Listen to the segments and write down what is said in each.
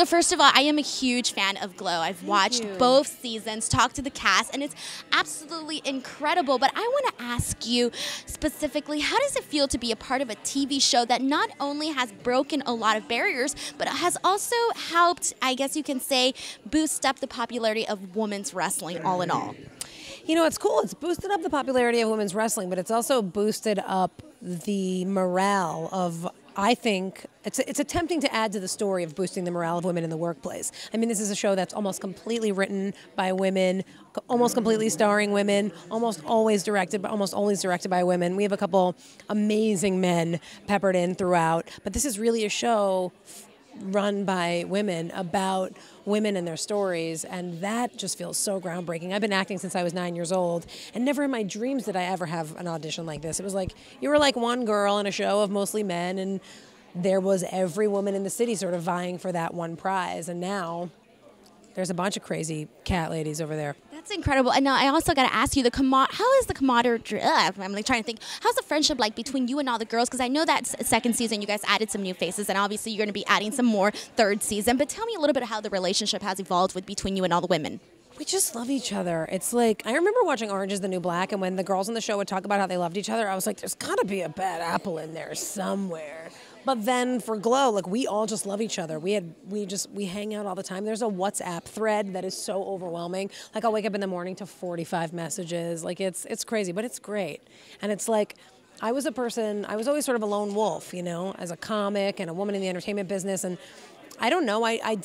So first of all, I am a huge fan of GLOW. I've watched both seasons, talked to the cast, and it's absolutely incredible. But I want to ask you specifically, how does it feel to be a part of a TV show that not only has broken a lot of barriers, but has also helped, I guess you can say, boost up the popularity of women's wrestling all in all? You know, it's cool. It's boosted up the popularity of women's wrestling, but it's also boosted up the morale of, I think, it's attempting to add to the story of boosting the morale of women in the workplace. I mean, this is a show that's almost completely written by women, almost completely starring women, almost always directed by women. We have a couple amazing men peppered in throughout, but this is really a show run by women about women and their stories, and that just feels so groundbreaking. I've been acting since I was 9 years old, and never in my dreams did I ever have an audition like this. It was like you were like one girl in a show of mostly men, and there was every woman in the city sort of vying for that one prize, and now there's a bunch of crazy cat ladies over there. That's incredible. And now I also got to ask you, how is the camaraderie? I'm like trying to think, how's the friendship like between you and all the girls? Because I know that second season you guys added some new faces, and obviously you're going to be adding some more third season. But tell me a little bit how the relationship has evolved between you and all the women. We just love each other. It's like, I remember watching Orange is the New Black, and when the girls on the show would talk about how they loved each other, I was like, there's got to be a bad apple in there somewhere. But then for GLOW, like, we all just love each other. We hang out all the time. There's a WhatsApp thread that is so overwhelming. Like, I'll wake up in the morning to 45 messages. Like, it's crazy, but it's great. And it's like, I was always sort of a lone wolf, you know, as a comic and a woman in the entertainment business. And I don't know, I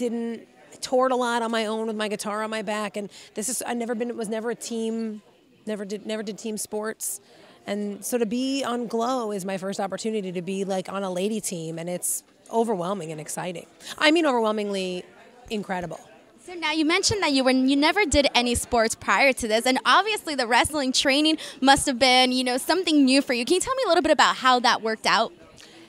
toured a lot on my own with my guitar on my back. And this is, was never a team, never did team sports. And so to be on GLOW is my first opportunity to be like on a lady team, and it's overwhelming and exciting. I mean, overwhelmingly incredible. So now you mentioned that you never did any sports prior to this, and obviously the wrestling training must have been, you know, something new for you. Can you tell me a little bit about how that worked out?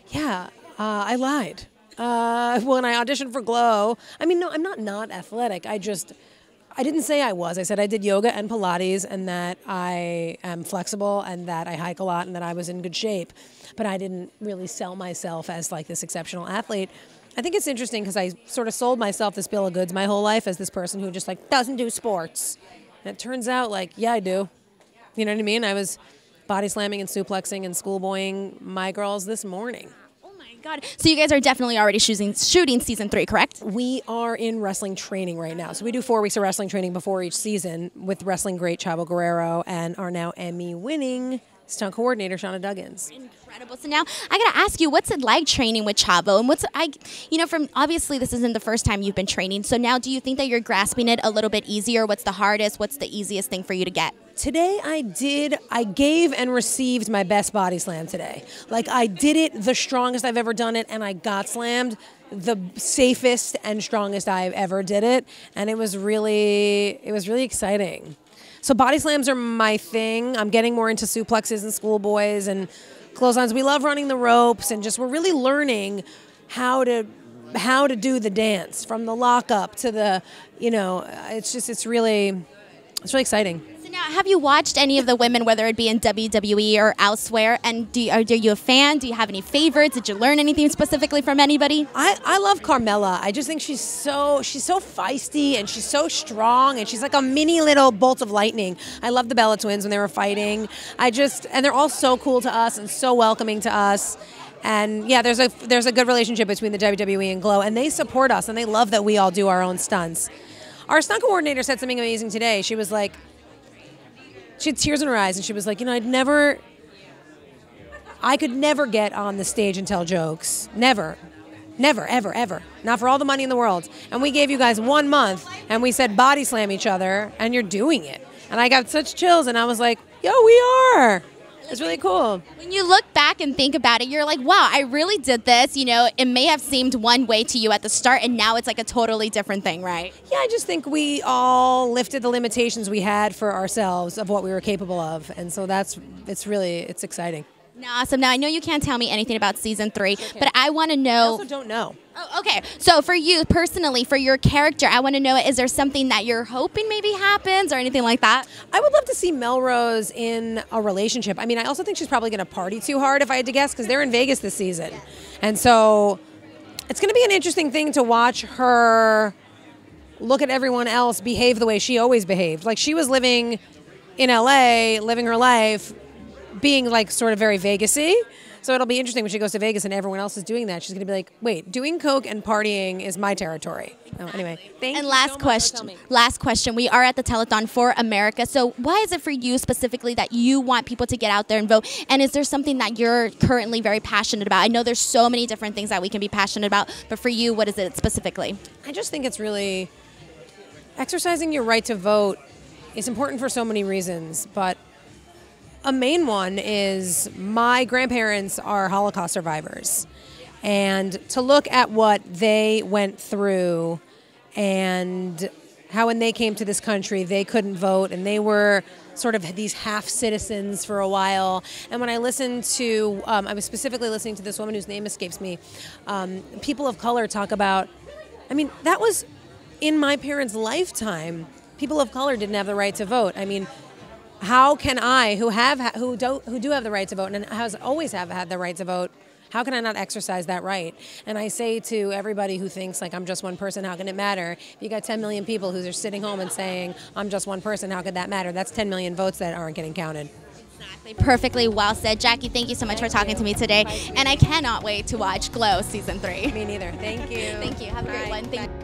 Yeah, I lied. When I auditioned for GLOW, I mean, no, I'm not athletic. I didn't say I was. I said I did yoga and Pilates, and that I am flexible, and that I hike a lot, and that I was in good shape. But I didn't really sell myself as like this exceptional athlete. I think it's interesting because I sort of sold myself this bill of goods my whole life as this person who just like doesn't do sports. And it turns out like, yeah, I do. You know what I mean? I was body slamming and suplexing and schoolboying my girls this morning. God. So you guys are definitely already shooting season 3, correct? We are in wrestling training right now. So we do 4 weeks of wrestling training before each season with wrestling great Chavo Guerrero and our now Emmy-winning stunt coordinator Shawna Duggins. Incredible. So now I got to ask you, what's it like training with Chavo? And obviously this isn't the first time you've been training. So now do you think that you're grasping it a little bit easier? What's the hardest? What's the easiest thing for you to get? Today I gave and received my best body slam today. Like, I did it the strongest I've ever done it, and I got slammed the safest and strongest I've ever did it. And it was really exciting. So body slams are my thing. I'm getting more into suplexes and schoolboys and clotheslines. We love running the ropes, and just, we're really learning how to do the dance from the lockup to the, you know, it's really exciting. Now, have you watched any of the women, whether it be in WWE or elsewhere? And are you a fan? Do you have any favorites? Did you learn anything specifically from anybody? I love Carmella. I just think she's so feisty, and she's so strong, and she's like a mini little bolt of lightning. I love the Bella Twins when they were fighting. And they're all so cool to us and so welcoming to us. And yeah, there's a good relationship between the WWE and GLOW, and they support us, and they love that we all do our own stunts. Our stunt coordinator said something amazing today. She was like, she had tears in her eyes, and she was like, you know, I could never get on the stage and tell jokes. Never. Never, ever, ever. Not for all the money in the world. And we gave you guys 1 month, and we said body slam each other, and you're doing it. And I got such chills, and I was like, yo, we are. It's really cool. When you look back and think about it, you're like, wow, I really did this. You know, it may have seemed one way to you at the start, and now it's like a totally different thing, right? Yeah, I just think we all lifted the limitations we had for ourselves of what we were capable of. And so it's exciting. Awesome. Now, I know you can't tell me anything about season 3, but I want to know. I also don't know. Oh, okay. So for you personally, for your character, I want to know, is there something that you're hoping maybe happens or anything like that? I would love to see Melrose in a relationship. I mean, I also think she's probably going to party too hard, if I had to guess, because they're in Vegas this season. And so It's going to be an interesting thing to watch her look at everyone else behave the way she always behaved. Like, she was living in LA, living her life, being like sort of very Vegas-y. So it'll be interesting when she goes to Vegas and everyone else is doing that. She's going to be like, wait, doing coke and partying is my territory. Exactly. Oh, anyway, thank you so much for telling me. Last question. We are at the Telethon for America. So why is it for you specifically that you want people to get out there and vote? And is there something that you're currently very passionate about? I know there's so many different things that we can be passionate about, but for you, what is it specifically? I just think it's really exercising your right to vote is important for so many reasons, but a main one is my grandparents are Holocaust survivors, and to look at what they went through and how when they came to this country they couldn't vote and they were sort of these half citizens for a while. And when I listened to, I was specifically listening to this woman whose name escapes me, people of color talk about, I mean, that was in my parents' lifetime, people of color didn't have the right to vote. I mean, how can I, who do have the right to vote and has always had the right to vote, how can I not exercise that right? And I say to everybody who thinks like I'm just one person, how can it matter? If you got 10 million people who are sitting home and saying I'm just one person, how could that matter? That's 10 million votes that aren't getting counted. Exactly. Perfectly well said. Jackie, thank you so much for talking to me today. And I cannot wait to watch GLOW Season 3. Me neither. Thank you. Thank you. Have a great one. Thank you.